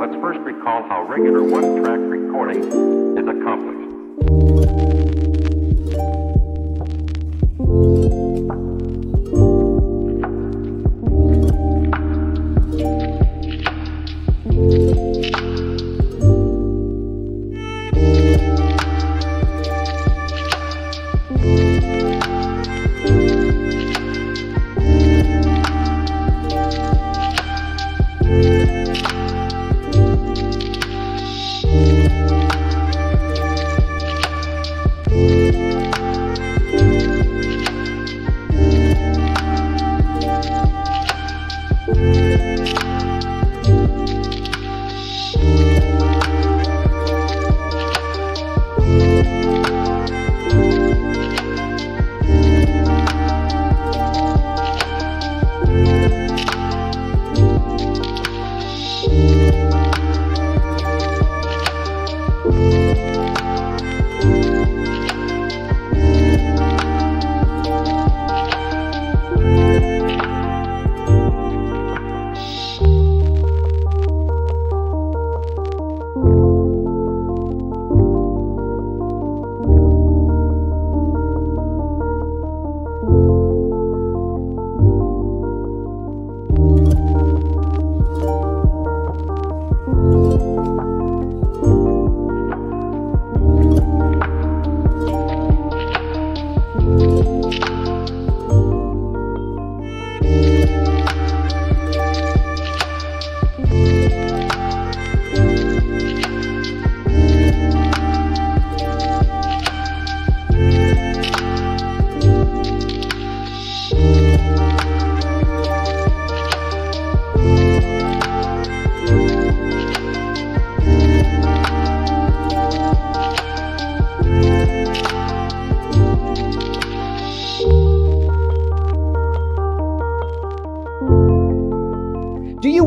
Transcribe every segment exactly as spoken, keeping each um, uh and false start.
Let's first recall how regular one-track recording is accomplished. Thank you.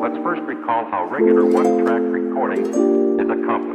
Let's first recall how regular one-track recording is accomplished.